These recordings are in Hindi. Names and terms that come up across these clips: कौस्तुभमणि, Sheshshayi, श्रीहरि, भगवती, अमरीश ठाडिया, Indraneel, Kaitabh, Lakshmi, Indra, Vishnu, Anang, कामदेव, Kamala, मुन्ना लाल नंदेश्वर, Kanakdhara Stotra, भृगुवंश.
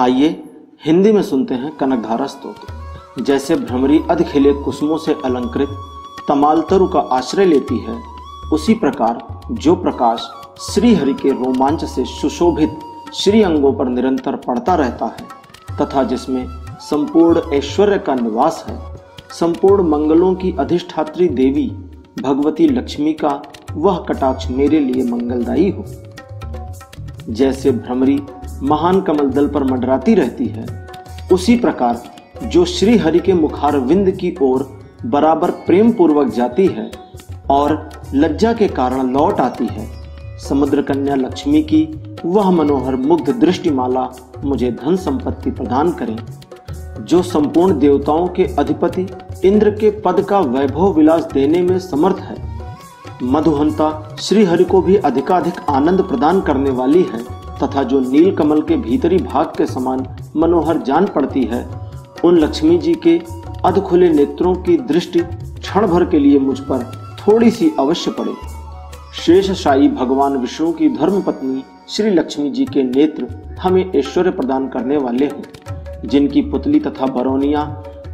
आइए हिंदी में सुनते हैं कनकधारा स्तोत्र। जैसे भ्रमरी अधखिले कुसुमों से अलंकृत तमालतरु का आश्रय लेती है, उसी प्रकार जो प्रकाश श्री हरि के रोमांच से सुशोभित श्री अंगों पर निरंतर पड़ता रहता है तथा जिसमें संपूर्ण ऐश्वर्य का निवास है, संपूर्ण मंगलों की अधिष्ठात्री देवी भगवती लक्ष्मी का वह कटाक्ष मेरे लिए मंगलदायी हो। जैसे भ्रमरी महान कमल दल पर मंडराती रहती है, उसी प्रकार जो श्री हरि के मुखारविंद की ओर बराबर प्रेम पूर्वक जाती है और लज्जा के कारण लौट आती है, समुद्र कन्या लक्ष्मी की वह मनोहर मुग्ध दृष्टिमाला मुझे धन संपत्ति प्रदान करें। जो संपूर्ण देवताओं के अधिपति इंद्र के पद का वैभव विलास देने में समर्थ है, मधुहंता श्रीहरि को भी अधिकाधिक आनंद प्रदान करने वाली है तथा जो नील कमल के भीतरी भाग के समान मनोहर जान पड़ती है, उन लक्ष्मी जी के अधखुले नेत्रों की दृष्टि क्षण भर के लिए मुझ पर थोड़ी सी अवश्य पड़े। शेषशायी भगवान विष्णु की धर्म पत्नी श्री लक्ष्मी जी के नेत्र हमें ऐश्वर्य प्रदान करने वाले हों, जिनकी पुतली तथा बरौनिया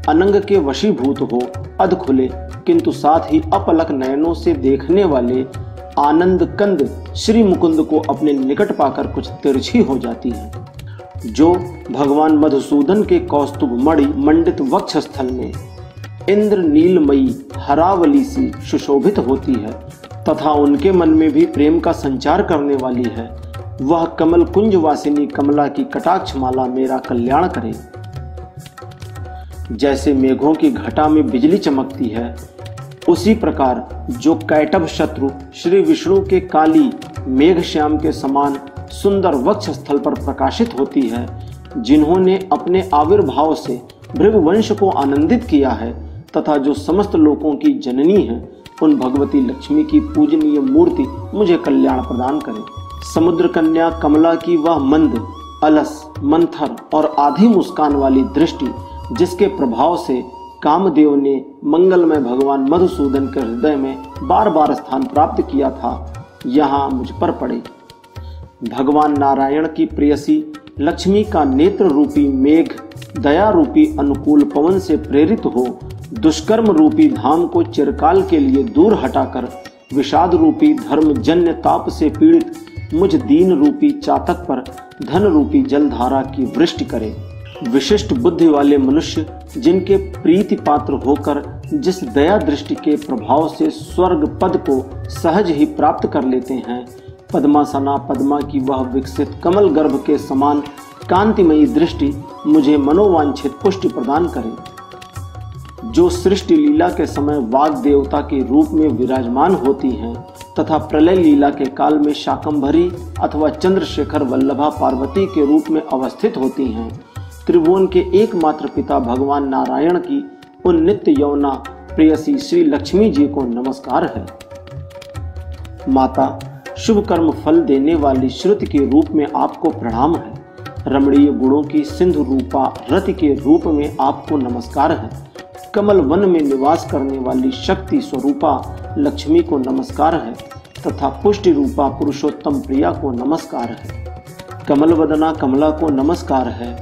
अनंग के वशीभूत हो अधखुले किंतु साथ ही अपलक नयनों से देखने वाले आनंद कंद श्री मुकुंद को अपने निकट पाकर कुछ तिरछी हो जाती है। जो भगवान मधुसूदन के कौस्तुभ मणि मंडित वक्षस्थल में इंद्र नीलमयी हरावली सी सुशोभित होती है तथा उनके मन में भी प्रेम का संचार करने वाली है, वह कमल कुंज वासिनी कमला की कटाक्ष माला मेरा कल्याण करे। जैसे मेघों की घटा में बिजली चमकती है, उसी प्रकार जो कैटभ शत्रु श्री विष्णु के काली मेघश्याम के समान सुंदर वक्ष स्थल पर प्रकाशित होती है, जिन्होंने अपने आविर्भाव से भृगु वंश को आनंदित किया है तथा जो समस्त लोकों की जननी है, उन भगवती लक्ष्मी की पूजनीय मूर्ति मुझे कल्याण प्रदान करे। समुद्र कन्या कमला की वह मंद, अलस, मंथर और आधी मुस्कान वाली दृष्टि, जिसके प्रभाव से कामदेव ने मंगलमय भगवान मधुसूदन के हृदय में बार बार स्थान प्राप्त किया था, यहाँ मुझ पर पड़े। भगवान नारायण की प्रेयसी लक्ष्मी का नेत्र रूपी मेघ दया रूपी अनुकूल पवन से प्रेरित हो दुष्कर्म रूपी धाम को चिरकाल के लिए दूर हटाकर विषाद रूपी धर्मजन्य ताप से पीड़ित मुझ दीन रूपी चातक पर धन रूपी जलधारा की वृष्टि करे। विशिष्ट बुद्धि वाले मनुष्य, जिनके प्रीति पात्र होकर जिस दया दृष्टि के प्रभाव से स्वर्ग पद को सहज ही प्राप्त कर लेते हैं, पद्मासना पद्मा की वह विकसित कमल गर्भ के समान कांतिमयी दृष्टि मुझे मनोवांछित पुष्टि प्रदान करे। जो सृष्टि लीला के समय वाग देवता के रूप में विराजमान होती हैं तथा प्रलय लीला के काल में शाकंभरी अथवा चंद्रशेखर वल्लभा पार्वती के रूप में अवस्थित होती हैं, त्रिभुवन के एकमात्र पिता भगवान नारायण की उन नित्य यौना प्रेयसी श्री लक्ष्मी जी को नमस्कार है। माता, शुभ कर्म फल देने वाली श्रुति के रूप में आपको प्रणाम है। रमणीय गुणों की सिंधु रूपा रति के रूप में आपको नमस्कार है। कमल वन में निवास करने वाली शक्ति स्वरूपा लक्ष्मी को नमस्कार है तथा पुष्टि रूपा पुरुषोत्तम प्रिया को नमस्कार है। कमल वदना कमला को नमस्कार है।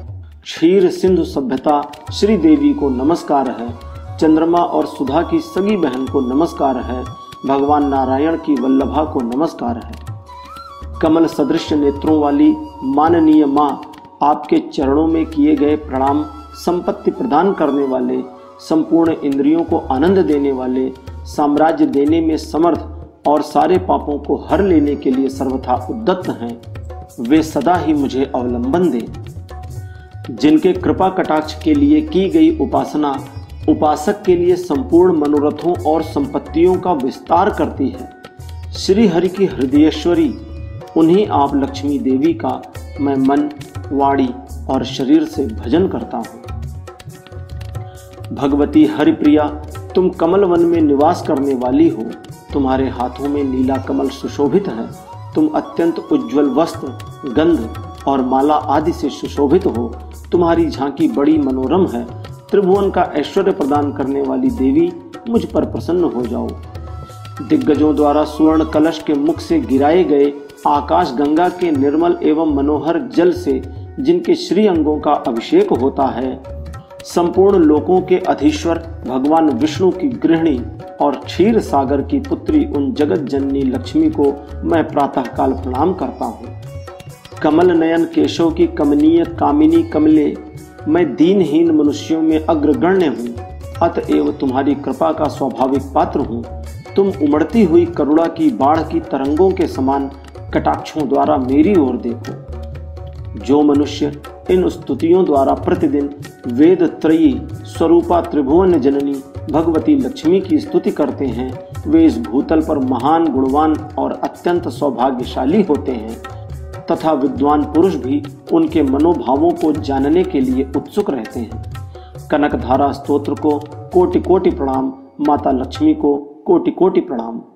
क्षीर सिंधु सभ्यता श्री देवी को नमस्कार है। चंद्रमा और सुधा की सगी बहन को नमस्कार है। भगवान नारायण की वल्लभा को नमस्कार है। कमल सदृश नेत्रों वाली माननीय माँ, आपके चरणों में किए गए प्रणाम संपत्ति प्रदान करने वाले, संपूर्ण इंद्रियों को आनंद देने वाले, साम्राज्य देने में समर्थ और सारे पापों को हर लेने के लिए सर्वथा उद्दत्त हैं, वे सदा ही मुझे अवलंबन दें। जिनके कृपा कटाक्ष के लिए की गई उपासना उपासक के लिए संपूर्ण मनोरथों और संपत्तियों का विस्तार करती है, श्री हरि की हृदयेश्वरी उन्हीं आप लक्ष्मी देवी का मैं मन, वाणी और शरीर से भजन करता हूँ। भगवती हरिप्रिया, तुम कमल वन में निवास करने वाली हो। तुम्हारे हाथों में नीला कमल सुशोभित है। तुम अत्यंत उज्ज्वल वस्त्र, गंध और माला आदि से सुशोभित हो। तुम्हारी झांकी बड़ी मनोरम है। त्रिभुवन का ऐश्वर्य प्रदान करने वाली देवी, मुझ पर प्रसन्न हो जाओ। दिग्गजों द्वारा सुवर्ण कलश के मुख से गिराए गए आकाश गंगा के निर्मल एवं मनोहर जल से जिनके श्री अंगों का अभिषेक होता है, संपूर्ण लोकों के अधीश्वर भगवान विष्णु की गृहिणी और क्षीर सागर की पुत्री उन जगत जननी लक्ष्मी को मैं प्रातःकाल प्रणाम करता हूँ। कमल नयन केशव की कमनीय कामिनी कमले, मैं दीनहीन मनुष्यों में अग्रगण्य हूँ, अतएव तुम्हारी कृपा का स्वाभाविक पात्र हूँ। तुम उमड़ती हुई करुणा की बाढ़ की तरंगों के समान कटाक्षों द्वारा मेरी ओर देखो। जो मनुष्य इन स्तुतियों द्वारा प्रतिदिन वेद त्रयी स्वरूपा त्रिभुवन जननी भगवती लक्ष्मी की स्तुति करते हैं, वे इस भूतल पर महान गुणवान और अत्यंत सौभाग्यशाली होते हैं तथा विद्वान पुरुष भी उनके मनोभावों को जानने के लिए उत्सुक रहते हैं। कनकधारा स्तोत्र को कोटि कोटि प्रणाम, माता लक्ष्मी को कोटि कोटि प्रणाम।